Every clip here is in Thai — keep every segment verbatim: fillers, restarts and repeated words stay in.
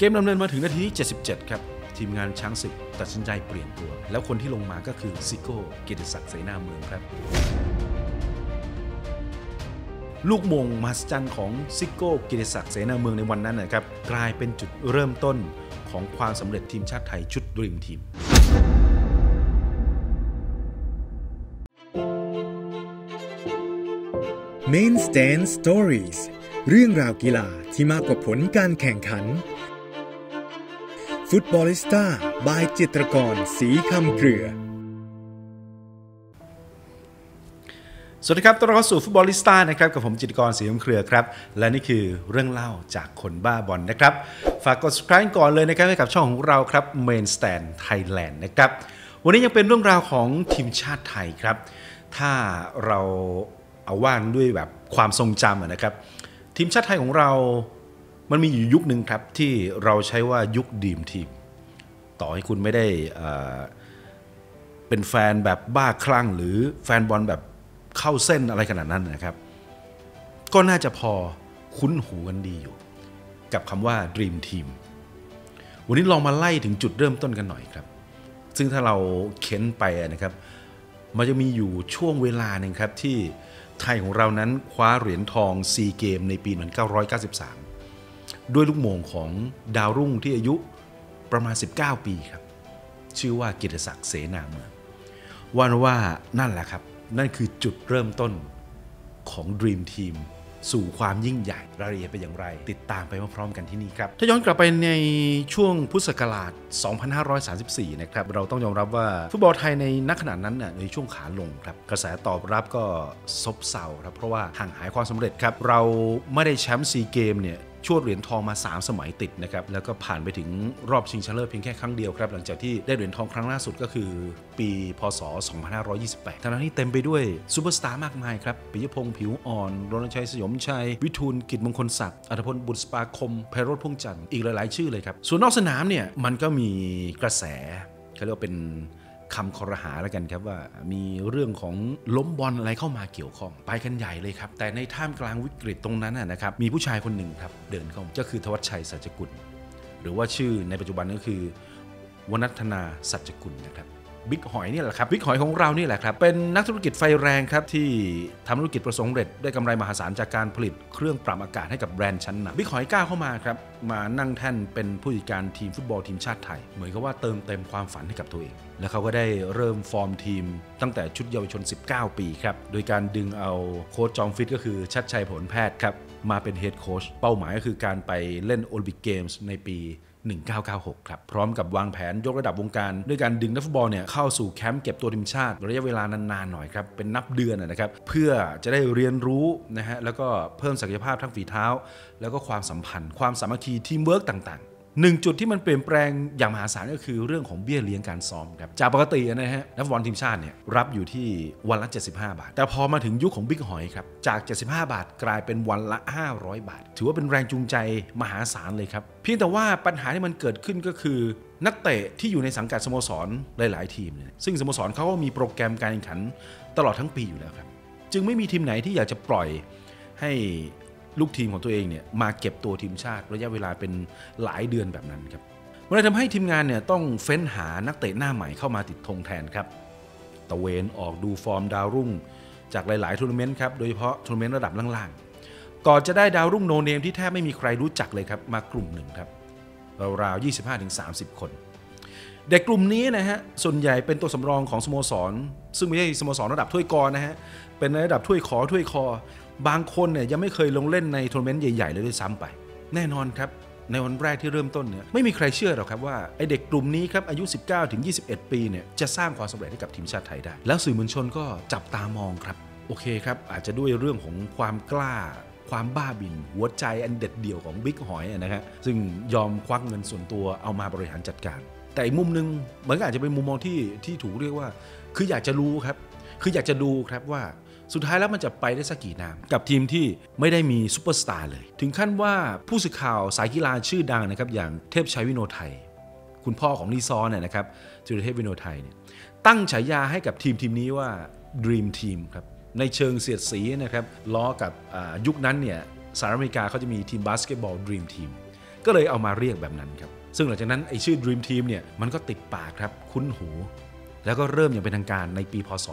เกมดำเนินมาถึงนาทีที่เจ็ดสิบเจ็ดครับทีมงานช้างศึกตัดสินใจเปลี่ยนตัวแล้วคนที่ลงมาก็คือซิโก้เกียรติศักดิ์เสนาเมืองครับลูกมงมหัศจรรย์ของซิโก้เกียรติศักดิ์เสนาเมืองในวันนั้นนะครับกลายเป็นจุดเริ่มต้นของความสำเร็จทีมชาติไทยชุดดรีมทีมMain Stand Stories เรื่องราวกีฬาที่มากกว่าผลการแข่งขันฟุตบอลิสต้าบายจิตรกรศรีคำเครือสวัสดีครับต้อนรับเข้าสู่ฟุตบอลิสต้านะครับกับผมจิตรกรศรีคำเครือครับและนี่คือเรื่องเล่าจากคนบ้าบอล นะครับฝากกด Subscribe ก่อนเลยนะครับให้กับช่องของเราครับ Main Stand Thailand นะครับวันนี้ยังเป็นเรื่องราวของทีมชาติไทยครับถ้าเราเอาว่านด้วยแบบความทรงจำนะครับทีมชาติไทยของเรามันมีอยู่ยุคหนึ่งครับที่เราใช้ว่ายุคดีมทีมต่อให้คุณไม่ได้เป็นแฟนแบบบ้าคลั่งหรือแฟนบอลแบบเข้าเส้นอะไรขนาดนั้นนะครับก็น่าจะพอคุ้นหูกันดีอยู่กับคำว่าดีมทีมวันนี้ลองมาไล่ถึงจุดเริ่มต้นกันหน่อยครับซึ่งถ้าเราเค้นไปนะครับมันจะมีอยู่ช่วงเวลาหนึ่งครับที่ไทยของเรานั้นคว้าเหรียญทองซีเกมในปีหนึ่งเก้าเก้าสามด้วยลูกโมงของดาวรุ่งที่อายุประมาณสิบเก้าปีครับชื่อว่าเกียรติศักดิ์เสนาเมืองว่าว่านั่นแหละครับนั่นคือจุดเริ่มต้นของดรีมทีมสู่ความยิ่งใหญ่รายละเอียดเป็นอย่างไรติดตามไปพร้อมๆกันที่นี่ครับถ้าย้อนกลับไปในช่วงพุทธศักราชสองพันห้าร้อยสามสิบสี่นะครับเราต้องยอมรับว่าฟุตบอลไทยในนักขณะนั้นน่ะในช่วงขาลงครับกระแสตอบรับก็ซบเซาครับเพราะว่าห่างหายความสำเร็จครับเราไม่ได้แชมป์ซีเกมเนี่ยชวดเหรียญทองมาสามสมัยติดนะครับแล้วก็ผ่านไปถึงรอบชิงชนะเลิศเพียงแค่ครั้งเดียวครับหลังจากที่ได้เหรียญทองครั้งล่าสุดก็คือปีพ.ศ.สองพันห้าร้อยยี่สิบแปดทั้งนั้นที่เต็มไปด้วยซูเปอร์สตาร์มากมายครับปิยพงษ์ผิวอ่อนรณชัยสยมชัยวิทูลกิจมงคลศักดิ์อัธพลบุตรสปาคมไพโรจน์พ่วงจันทร์อีกหลายๆชื่อเลยครับส่วนนอกสนามเนี่ยมันก็มีกระแสเขาเรียกว่าเป็นคำคอรหาแล้วกันครับว่ามีเรื่องของล้มบอลอะไรเข้ามาเกี่ยวข้องไปกันใหญ่เลยครับแต่ในท่ามกลางวิกฤตตรงนั้นนะครับมีผู้ชายคนหนึ่งครับเดินเข้าก็คือธวัชชัยสัจกุลหรือว่าชื่อในปัจจุบันก็คือวนัฒนาสัจกุลนะครับบิ๊กหอยนี่แหละครับบิ๊กหอยของเรานี่แหละครับเป็นนักธุรกิจไฟแรงครับที่ทำธุรกิจประสบความสำเร็จได้กำไรมหาศาลจากการผลิตเครื่องปรับอากาศให้กับแบรนด์ชั้นนำบิ๊กหอยก้าวเข้ามาครับมานั่งแท่นเป็นผู้จัดการทีมฟุตบอลทีมชาติไทยเหมือนกับว่าเติมเต็มความฝันให้กับตัวเองและเขาก็ได้เริ่มฟอร์มทีมตั้งแต่ชุดเยาวชนสิบเก้าปีครับโดยการดึงเอาโค้ชจอมฟิตก็คือชัดชัยผลแพทย์ครับมาเป็นเฮดโค้ชเป้าหมายก็คือการไปเล่นโอลิมปิกเกมส์ในปีหนึ่งเก้าเก้าหกครับพร้อมกับวางแผนยกระดับวงการด้วยการดึงนักฟุตบอลเนี่ยเข้าสู่แคมป์เก็บตัวทีมชาติระยะเวลานานๆหน่อยครับเป็นนับเดือนนะครับเพื่อจะได้เรียนรู้นะฮะแล้วก็เพิ่มศักยภาพทั้งฝีเท้าแล้วก็ความสัมพันธ์ความสามัคคีทีมเวิร์กต่างๆหนึ่งจุดที่มันเปลี่ยนแปลงอย่างมหาศาลก็คือเรื่องของเบี้ยเลี้ยงการซ้อมครับจากปกตินะฮะนักฟุตบอลทีมชาติเนี่ยรับอยู่ที่วันละเจ็ดสิบห้าบาทแต่พอมาถึงยุค ข, ของบิ๊กหอยครับจากเจ็ดสิบห้าบาทกลายเป็นวันละห้าร้อยบาทถือว่าเป็นแรงจูงใจมหาศาลเลยครับเพียงแต่ว่าปัญหาที่มันเกิดขึ้นก็คือนักเตะที่อยู่ในสังกัดสโมสรหลายๆทีมเนี่ยซึ่งสโมสรเขาก็มีโปรแกรมการแข่งขันตลอดทั้งปีอยู่แล้วครับจึงไม่มีทีมไหนที่อยากจะปล่อยให้ลูกทีมของตัวเองเนี่ยมาเก็บตัวทีมชาติระยะเวลาเป็นหลายเดือนแบบนั้นครับมันเลยทำให้ทีมงานเนี่ยต้องเฟ้นหานักเตะหน้าใหม่เข้ามาติดธงแทนครับตะเวนออกดูฟอร์มดาวรุ่งจากหลายๆทัวร์นาเมนต์ครับโดยเฉพาะทัวร์นาเมนต์ระดับล่างๆก่อนจะได้ดาวรุ่งโนเนมที่แทบไม่มีใครรู้จักเลยครับมากลุ่มหนึ่งครับราวๆ ยี่สิบห้าถึงสามสิบคนเด็กกลุ่มนี้นะฮะส่วนใหญ่เป็นตัวสำรองของสโมสรซึ่งไม่ใช่สโมสรระดับถ้วยกอนะฮะเป็นระดับถ้วยขอถ้วยคอบางคนเนี่ยยังไม่เคยลงเล่นในทัวร์นาเมนต์ใหญ่ๆเลยด้วยซ้ำไปแน่นอนครับในวันแรกที่เริ่มต้นเนี่ยไม่มีใครเชื่อหรอกครับว่าไอเด็กกลุ่มนี้ครับอายุ สิบเก้าถึงยี่สิบเอ็ดปีเนี่ยจะสร้างความสำเร็จให้กับทีมชาติไทยได้แล้วสื่อมวลชนก็จับตามองครับโอเคครับอาจจะด้วยเรื่องของความกล้าความบ้าบินหัวใจอันเด็ดเดี่ยวของบิ๊กหอยนะฮะซึ่งยอมควักเงินส่วนตัวเอามาบริหารจัดการแต่อีกมุมนึงมันก็อาจจะเป็นมุมมองที่ที่ถูกเรียกว่าคืออยากจะรู้ครับคืออยากจะดูครับว่าสุดท้ายแล้วมันจะไปได้สักกี่น้ำกับทีมที่ไม่ได้มีซูเปอร์สตาร์เลยถึงขั้นว่าผู้สื่อข่าวสายกีฬาชื่อดังนะครับอย่างเทพชัยวิโนไทยคุณพ่อของลีซอเนี่ยนะครับจุลเทพวิโนไทยเนี่ยตั้งฉายาให้กับทีมทีมนี้ว่า Dream Team ครับในเชิงเสียดสีนะครับล้อกับยุคนั้นเนี่ยสหรัฐอเมริกาเขาจะมีทีมบาสเกตบอล Dream Team ก็เลยเอามาเรียกแบบนั้นครับซึ่งหลังจากนั้นไอ้ชื่อ Dream Team เนี่ยมันก็ติดปากครับคุ้นหูแล้วก็เริ่มอย่างเป็นทางการในปีพ.ศ.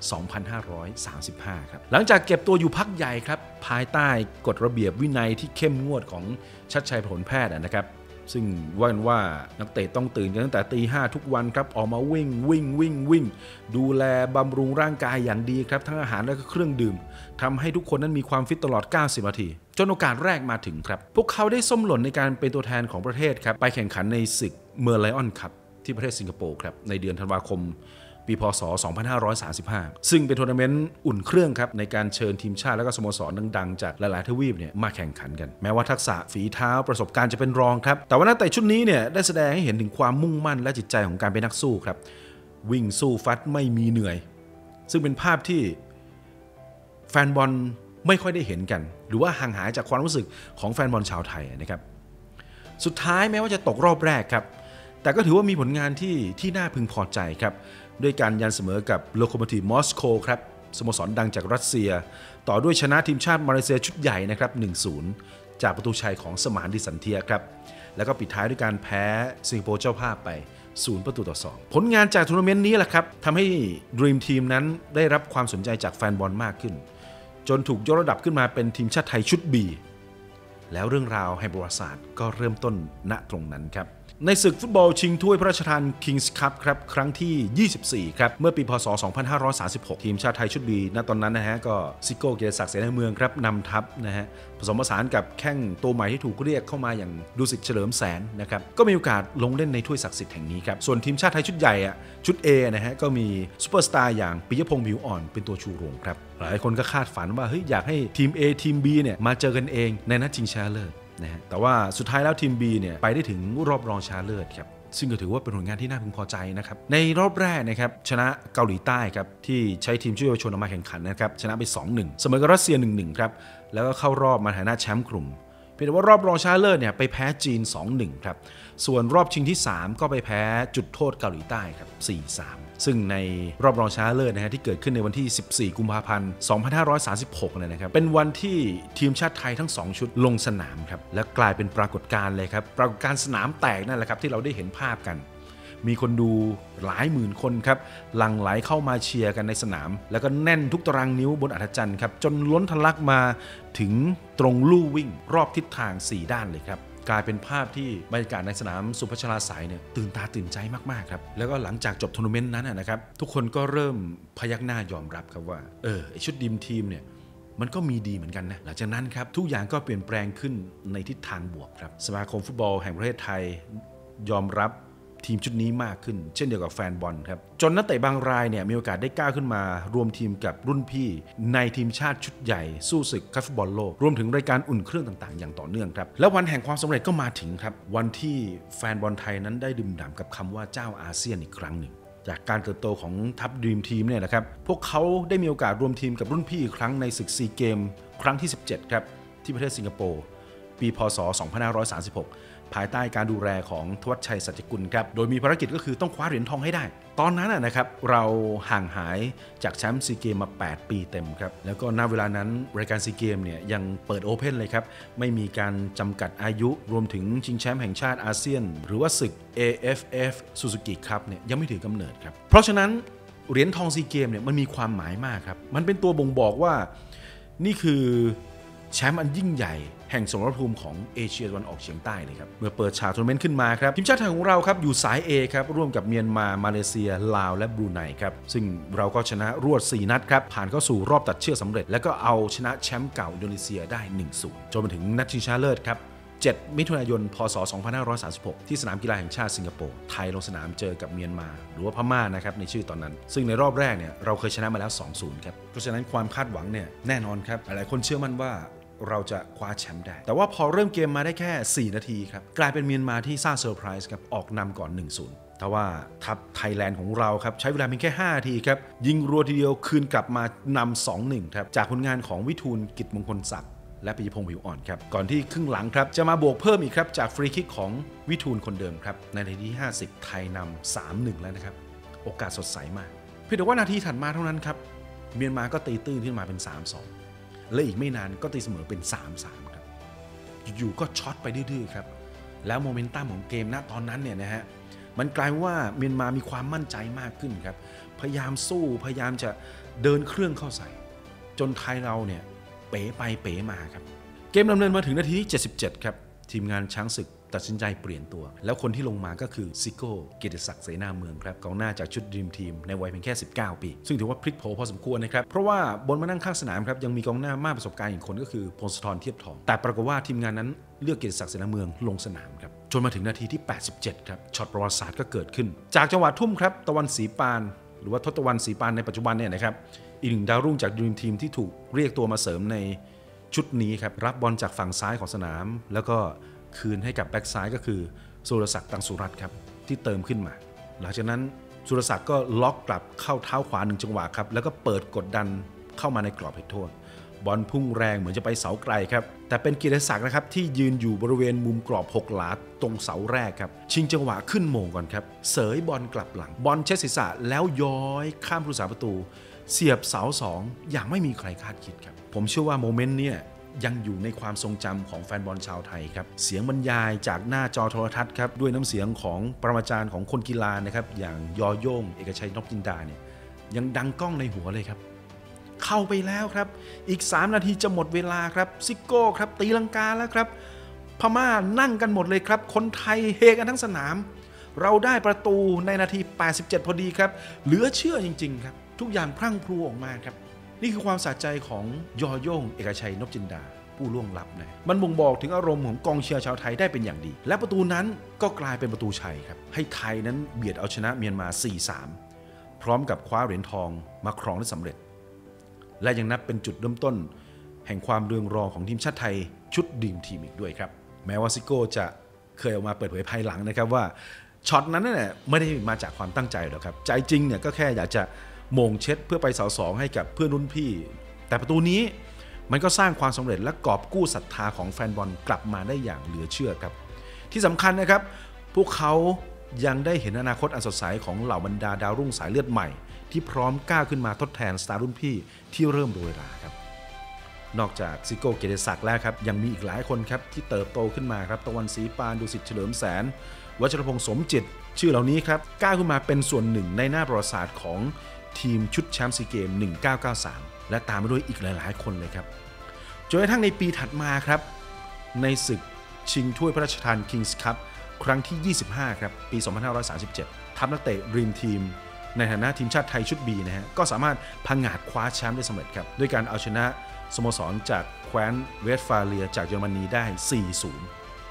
สองพันห้าร้อยสามสิบห้าครับหลังจากเก็บตัวอยู่พักใหญ่ครับภายใต้กฎระเบียบวินัยที่เข้มงวดของชัดชัยพหลแพทย์นะครับซึ่งว่ากันว่านักเตะต้องตื่นกันตั้งแต่ตีห้าทุกวันครับออกมาวิ่งวิ่งวิ่งวิ่งดูแลบำรุงร่างกายอย่างดีครับทั้งอาหารและก็เครื่องดื่มทำให้ทุกคนนั้นมีความฟิตตลอดเก้าสิบนาทีจนโอกาสแรกมาถึงครับพวกเขาได้ส้มหล่นในการเป็นตัวแทนของประเทศครับไปแข่งขันในศึกเมอร์ไลออนคัพที่ประเทศสิงคโปร์ครับในเดือนธันวาคมปีพ.ศ.สองพันห้าร้อยสามสิบห้าซึ่งเป็นทัวร์นาเมนต์อุ่นเครื่องครับในการเชิญทีมชาติและก็สโมสรดังๆจากหลายๆทวีปเนี่ยมาแข่งขันกันแม้ว่าทักษะฝีเท้าประสบการณ์จะเป็นรองครับแต่ว่านักเตะชุดนี้เนี่ยได้แสดงให้เห็นถึงความมุ่งมั่นและจิตใจของการเป็นนักสู้ครับวิ่งสู้ฟัดไม่มีเหนื่อยซึ่งเป็นภาพที่แฟนบอลไม่ค่อยได้เห็นกันหรือว่าห่างหายจากความรู้สึกของแฟนบอลชาวไทยนะครับสุดท้ายแม้ว่าจะตกรอบแรกครับแต่ก็ถือว่ามีผลงานที่ที่น่าพึงพอใจครับด้วยการยันเสมอกับโลโคโมทีฟมอสโกครับสโมสรดังจากรัสเซียต่อด้วยชนะทีมชาติมาเลเซียชุดใหญ่นะครับ หนึ่งศูนย์ จากประตูชัยของสมานดิสันเทียครับแล้วก็ปิดท้ายด้วยการแพ้สิงคโปร์เจ้าภาพไปศูนย์ประตูต่อสองผลงานจากทัวร์นาเมนต์นี้แหละครับทำให้ Dream Team นั้นได้รับความสนใจจากแฟนบอลมากขึ้นจนถูกยกระดับขึ้นมาเป็นทีมชาติไทยชุด B แล้วเรื่องราวแห่งประวัติศาสตร์ก็เริ่มต้นณตรงนั้นครับในศึกฟุตบอลชิงถ้วยพระราชทาน Kings Cup ครับครั้งที่ยี่สิบสี่ครับเมื่อปีพ.ศ.สองพันห้าร้อยสามสิบหกทีมชาติไทยชุด B ณตอนนั้นนะฮะก็ซิโก้เกียรติศักดิ์เสนาเมืองครับนำทัพนะฮะผสมผสานกับแข้งตัวใหม่ที่ถูกเรียกเข้ามาอย่างดุสิตเฉลิมแสนนะครับก็มีโอกาสลงเล่นในถ้วยศักดิ์สิทธิ์แห่งนี้ครับส่วนทีมชาติไทยชุดใหญ่อะชุด A นะฮะก็มีซูเปอร์สตาร์อย่างปิยพงษ์ผิวอ่อนเป็นตัวชูโรงครับหลายคนก็คาดฝันว่าเฮ้ยอยากให้ทีม A ทีม B เนี่ยมาเจอกันเองในนัดชิงชนะเลิศแต่ว่าสุดท้ายแล้วทีม B เนี่ยไปได้ถึงรอบรองชนะเลิศครับซึ่งก็ถือว่าเป็นผลงานที่น่าพึงพอใจนะครับในรอบแรกนะครับชนะเกาหลีใต้ครับที่ใช้ทีมชุดเยาวชนออกมาแข่งขันนะครับชนะไป สองหนึ่ง เสมอกับรัสเซีย หนึ่งหนึ่ง ครับแล้วก็เข้ารอบมาฐานะแชมป์กลุ่มเพียงแต่ว่ารอบรองชนะเลิศเนี่ยไปแพ้จีน สองหนึ่ง ครับส่วนรอบชิงที่สามก็ไปแพ้จุดโทษเกาหลีใต้ครับ สี่สาม ซึ่งในรอบรองชนะเลิศนะฮะที่เกิดขึ้นในวันที่สิบสี่กุมภาพันธ์สองพันห้าร้อยสามสิบหกเลยนะครับเป็นวันที่ทีมชาติไทยทั้งสองชุดลงสนามครับและกลายเป็นปรากฏการณ์เลยครับปรากฏการณ์สนามแตกนั่นแหละครับที่เราได้เห็นภาพกันมีคนดูหลายหมื่นคนครับหลั่งไหลเข้ามาเชียร์กันในสนามแล้วก็แน่นทุกตารางนิ้วบนอัฐจันทร์ครับจนล้นทะลักมาถึงตรงลู่วิ่งรอบทิศทางสี่ด้านเลยครับกลายเป็นภาพที่บรรยากาศในสนามสุพัชราสายเนี่ยตื่นตาตื่นใจมากๆครับแล้วก็หลังจากจบทัวร์นาเมนต์นั้นนะครับทุกคนก็เริ่มพยักหน้ายอมรับครับว่าเออไอชุดดีมทีมเนี่ยมันก็มีดีเหมือนกันนะหลังจากนั้นครับทุกอย่างก็เปลี่ยนแปลงขึ้นในทิศทางบวกครับสมาคมฟุตบอลแห่งประเทศไทยยอมรับทีมชุดนี้มากขึ้นเช่นเดียวกับแฟนบอลครับจนนักเตะบางรายเนี่ยมีโอกาสได้ก้าวขึ้นมารวมทีมกับรุ่นพี่ในทีมชาติชุดใหญ่สู้ศึกคัพฟุตบอลโลกรวมถึงรายการอุ่นเครื่องต่างๆอย่างต่อเนื่องครับและวันแห่งความสำเร็จก็มาถึงครับวันที่แฟนบอลไทยนั้นได้ดื่มด่ำกับคำว่าเจ้าอาเซียนอีกครั้งหนึ่งจากการเติบโตของทัพดรีมทีมเนี่ยนะครับพวกเขาได้มีโอกาสรวมทีมกับรุ่นพี่อีกครั้งในศึกซีเกมครั้งที่สิบเจ็ดครับที่ประเทศสิงคโปร์ปีพ.ศ.สองพันห้าร้อยสามสิบหกภายใต้การดูแลของทวัชชัยสัจจกุลครับโดยมีภารกิจก็คือต้องคว้าเหรียญทองให้ได้ตอนนั้นนะครับเราห่างหายจากแชมป์ซีเกมมาแปดปีเต็มครับแล้วก็ณเวลานั้นรายการซีเกมเนี่ยยังเปิดโอเพ่นเลยครับไม่มีการจำกัดอายุรวมถึงชิงแชมป์แห่งชาติอาเซียนหรือว่าศึก เอ เอฟ เอฟ Suzuki Cup เนี่ยยังไม่ถือกำเนิดครับเพราะฉะนั้นเหรียญทองซีเกมเนี่ยมันมีความหมายมากครับมันเป็นตัวบ่งบอกว่านี่คือแชมป์อันยิ่งใหญ่แห่งสมรภูมิของเอเชียตะวันออกเฉียงใต้เลยครับเมื่อเปิดฉากทัวร์นาเมนต์ขึ้นมาครับทีมชาติไทยของเราครับอยู่สาย A ครับร่วมกับเมียนมามาเลเซียลาวและบรูไนครับซึ่งเราก็ชนะรวดสี่นัดครับผ่านเข้าสู่รอบตัดเชือกสำเร็จแล้วก็เอาชนะแชมป์เก่าอินโดนีเซียได้ หนึ่งศูนย์ จนมาถึงนัดชิงชนะเลิศครับเจ็ดมิถุนายนพ.ศ.สองพันห้าร้อยสามสิบหกที่สนามกีฬาแห่งชาติสิงคโปร์ไทยลงสนามเจอกับเมียนมาหรือว่าพม่านะครับในชื่อตอนนั้นซึ่งในรอบแรกเนี่ยเราเคยชนะมาแล้ว สองศูนย์ ครับเพราะฉะนั้นความคาดหวังเนี่ยแน่นอนครับหลายคนเชื่อมั่นว่าเราจะคว้าแชมป์ได้แต่ว่าพอเริ่มเกมมาได้แค่สี่นาทีครับกลายเป็นเมียนมาที่สร้างเซอร์ไพรส์ครับออกนำก่อน หนึ่งศูนย์ แต่ว่าทัพไทยแลนด์ของเราครับใช้เวลาเพียงแค่ห้านาทีครับยิงรัวทีเดียวคืนกลับมานำ สองหนึ่ง ครับจากผลงานของวิทูลกิตมงคลศักดิ์และปิยพงษ์ผิวอ่อนครับก่อนที่ครึ่งหลังครับจะมาบวกเพิ่มอีกครับจากฟรีคิกของวิทูลคนเดิมครับในนาทีที่ห้าสิบไทยนำ สามหนึ่ง แล้วนะครับโอกาสสดใสมากเพียงแต่ว่านาทีถัดมาเท่านั้นครับเมียนมาก็ตีตื้นขึ้นมาเป็น สามสองและอีกไม่นานก็ตีเสมอเป็น สามสาม ครับอยู่ๆก็ช็อตไปดื้อๆครับ แล้วโมเมนตัมของเกมณตอนนั้นเนี่ยนะฮะมันกลายว่าเมียนมามีความมั่นใจมากขึ้นครับพยายามสู้พยายามจะเดินเครื่องเข้าใส่จนไทยเราเนี่ยเป๋ไปเป๋มาครับเกมดำเนินมาถึงนาทีที่เจ็ดสิบเจ็ดครับทีมงานช้างศึกตัดสินใจเปลี่ยนตัวแล้วคนที่ลงมาก็คือซิโก้เกียรติศักดิ์เสนาเมืองครับกองหน้าจากชุดดรีมทีมในวัยเพียงแค่สิบเก้าปีซึ่งถือว่าพลิกโผพอสมควรนะครับเพราะว่าบนมานั่งข้างสนามครับยังมีกองหน้ามากประสบการณ์อีกคนก็คือพงศธรเทียบทองแต่ปรากฏว่าทีมงานนั้นเลือกเกียรติศักดิ์เสนาเมืองลงสนามครับจนมาถึงนาทีที่แปดสิบเจ็ดครับช็อตประวัติศาสตร์ก็เกิดขึ้นจากจังหวะทุ่มครับตะวันศรีปานหรือว่าทศตวรรณศรีปานในปัจจุบันเนี่ยนะครับอีกหนึ่งดาวรุ่งจากดรีมทีมที่ถูกเรียกตัวมาเสริมในชุดนี้ครับรับบอลจากฝั่งซ้ายของสนามแล้วก็คืนให้กับแบ็กซ้ายก็คือสุรศักดิ์ตังสุรัตน์ครับที่เติมขึ้นมาหลังจากนั้นสุรศักดิ์ก็ล็อกกลับเข้าเท้าขวาหนึ่งจังหวะครับแล้วก็เปิดกดดันเข้ามาในกรอบเขตโทษบอลพุ่งแรงเหมือนจะไปเสาไกลครับแต่เป็นเกียรติศักดิ์นะครับที่ยืนอยู่บริเวณมุมกรอบหกหลาตรงเสาแรกครับชิงจังหวะขึ้นโมงก่อนครับเสยบอลกลับหลังบอลเช็ดศีรษะแล้วย้อยข้ามผู้สาประตูเสียบเสาสองอย่างไม่มีใครคาดคิดครับผมเชื่อว่าโมเมนต์เนี่ยยังอยู่ในความทรงจำของแฟนบอลชาวไทยครับเสียงบรรยายจากหน้าจอโทรทัศน์ครับด้วยน้ำเสียงของปรมาจารย์ของคนกีฬานะครับอย่างยอโย่งเอกชัยนพจินดาเนี่ยยังดังก้องในหัวเลยครับเข้าไปแล้วครับอีกสามนาทีจะหมดเวลาครับซิโก้ครับตีลังกาแล้วครับพม่านั่งกันหมดเลยครับคนไทยเฮกันทั้งสนามเราได้ประตูในนาทีแปดสิบเจ็ดพอดีครับเหลือเชื่อจริงๆครับทุกอย่างพรั่งพรูออกมาครับนี่คือความสะใจของยอโย่งเอกชัยนพจินดาผู้ล่วงลับนะมันบ่งบอกถึงอารมณ์ของกองเชียร์ชาวไทยได้เป็นอย่างดีและประตูนั้นก็กลายเป็นประตูชัยครับให้ไทยนั้นเบียดเอาชนะเมียนมา สี่สาม พร้อมกับคว้าเหรียญทองมาครองได้สำเร็จและยังนับเป็นจุดเริ่มต้นแห่งความเรืองรองของทีมชาติไทยชุดดีมทีมอีกด้วยครับแม้ว่าซิโก้จะเคยออกมาเปิดเผยภายหลังนะครับว่าช็อตนั้นเนี่ยไม่ได้มาจากความตั้งใจหรอกครับใจจริงเนี่ยก็แค่อยากจะโมงเช็ดเพื่อไปเสาสองให้กับเพื่อนรุ่นพี่แต่ประตูนี้มันก็สร้างความสำเร็จและกอบกู้ศรัทธาของแฟนบอลกลับมาได้อย่างเหลือเชื่อครับที่สำคัญนะครับพวกเขายังได้เห็นอนาคตอันสดใสของเหล่าบรรดาดาวรุ่งสายเลือดใหม่ที่พร้อมก้าวขึ้นมาทดแทนสตาร์รุ่นพี่ที่เริ่มโรยราครับนอกจากซิโก้เกียรติศักดิ์แล้วครับยังมีอีกหลายคนครับที่เติบโตขึ้นมาครับตะวันศรีปานดุสิตเฉลิมแสนวัชรพงษ์สมจิตชื่อเหล่านี้ครับก้าวขึ้นมาเป็นส่วนหนึ่งในหน้าประวัติศาสตร์ของทีมชุดแชมป์ซีเกมหนึ่งเก้าเก้าสามและตามไปด้วยอีกหลายๆคนเลยครับจนกระทั่งในปีถัดมาครับในศึกชิงถ้วยพระราชทาน Kings Cup ครั้งที่ยี่สิบห้าครับปีสองพันห้าร้อยสามสิบเจ็ดทัพนักเตะ Dream Team ในฐานะทีมชาติไทยชุด B นะฮะก็สามารถพังงาดคว้าแชมป์ได้สำเร็จครับด้วยการเอาชนะสโมสรจากแคว้นเวสต์ฟาเลียจากเยอรมนีได้ สี่ศูนย์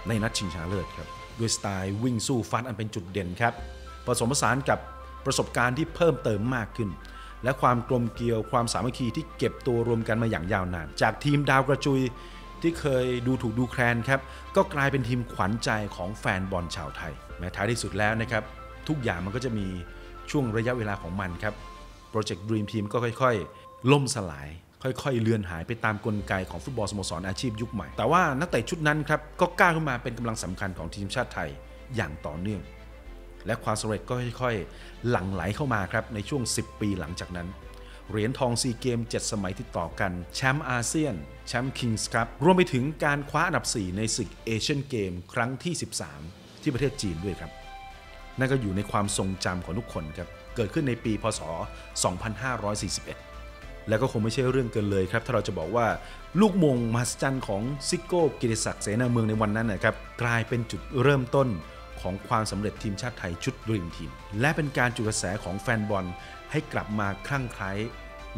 ในนัดชิงชนะเลิศครับด้วยสไตล์วิ่งสู้ฟัดอันเป็นจุดเด่นครับผสมผสานกับประสบการณ์ที่เพิ่มเติมมากขึ้นและความกลมเกลียวความสามัคคีที่เก็บตัวรวมกันมาอย่างยาวนานจากทีมดาวกระจุยที่เคยดูถูกดูแคลนครับก็กลายเป็นทีมขวัญใจของแฟนบอลชาวไทยแม้ท้ายที่สุดแล้วนะครับทุกอย่างมันก็จะมีช่วงระยะเวลาของมันครับโปรเจกต์ Dream Team ก็ค่อยๆล่มสลายค่อยๆเลือนหายไปตามกลไกของฟุตบอลสโมสรอาชีพยุคใหม่แต่ว่านักเตะชุดนั้นครับก็ก้าวขึ้นมาเป็นกำลังสำคัญของทีมชาติไทยอย่างต่อเนื่องและความสำเร็จก็ค่อยๆหลั่งไหลเข้ามาครับในช่วงสิบปีหลังจากนั้นเหรียญทองซีเกมเจ็ดสมัยติดต่อกันแชมป์อาเซียนแชมป์คิงส์คัพรวมไปถึงการคว้าอันดับสี่ในศึกเอเชียนเกมครั้งที่สิบสามที่ประเทศจีนด้วยครับนั่นก็อยู่ในความทรงจำของทุกคนครับเกิดขึ้นในปีพ.ศ. สองพันห้าร้อยสี่สิบเอ็ดและก็คงไม่ใช่เรื่องเกินเลยครับถ้าเราจะบอกว่าลูกมงมหัศจรรย์ของซิโก้เกียรติศักดิ์เสนาเมืองในวันนั้นนะครับกลายเป็นจุดเริ่มต้นของความสำเร็จทีมชาติไทยชุดดรีมทีมและเป็นการจุดกระแสของแฟนบอลให้กลับมาคลั่งไคล้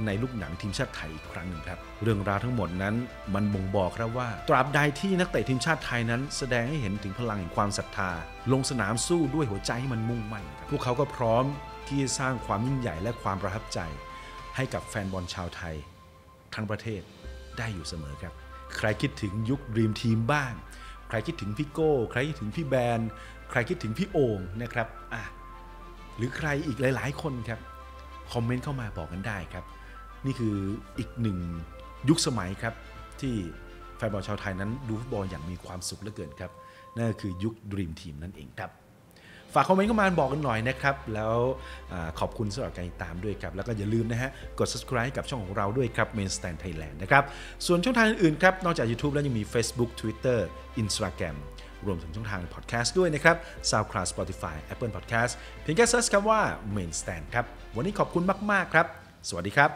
ในลูกหนังทีมชาติไทยอีกครั้งหนึ่งครับเรื่องราวทั้งหมดนั้นมันบ่งบอกครับว่าตราบใดที่นักเตะทีมชาติไทยนั้นแสดงให้เห็นถึงพลังแห่งความศรัทธาลงสนามสู้ด้วยหัวใจให้มันมุ่งมั่นพวกเขาก็พร้อมที่จะสร้างความยิ่งใหญ่และความประทับใจให้กับแฟนบอลชาวไทยทั้งประเทศได้อยู่เสมอครับใครคิดถึงยุคดรีมทีมบ้างใครคิดถึงพี่โก้ใครคิดถึงพี่แบนใครคิดถึงพี่โอ่งนะครับอ่ะหรือใครอีกหลายๆคนครับคอมเมนต์เข้ามาบอกกันได้ครับนี่คืออีกหนึ่งยุคสมัยครับที่แฟนบอลชาวไทยนั้นดูฟุตบอลอย่างมีความสุขเหลือเกินครับนั่นก็คือยุคดรีมทีมนั่นเองครับฝากคอมเมนต์เข้ามาบอกกันหน่อยนะครับแล้วขอบคุณสำหรับการติดตามด้วยครับแล้วก็อย่าลืมนะฮะกด ซับสไครบ์ กับช่องของเราด้วยครับ Mainstand Thailand นะครับส่วนช่องทางอื่นๆครับนอกจาก ยูทูบ แล้วยังมี เฟซบุ๊ก ทวิตเตอร์ อินสตาแกรม รวมถึงช่องทางพอดแคสต์ด้วยนะครับ SoundCloud Spotify Apple Podcast เพียงแค่เซิร์ชคำว่า Main Stand ครับวันนี้ขอบคุณมากๆครับสวัสดีครับ